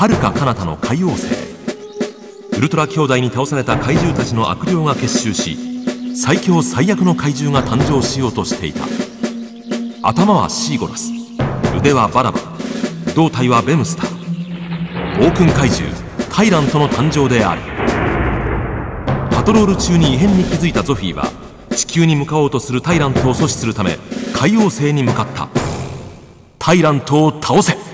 遥か彼方の海王星。ウルトラ兄弟に倒された怪獣たちの悪霊が結集し、最強最悪の怪獣が誕生しようとしていた。頭はシーゴラス、腕はバラバ、胴体はベムスター。暴君怪獣タイラントの誕生である。パトロール中に異変に気づいたゾフィーは、地球に向かおうとするタイラントを阻止するため海王星に向かった。タイラントを倒せ。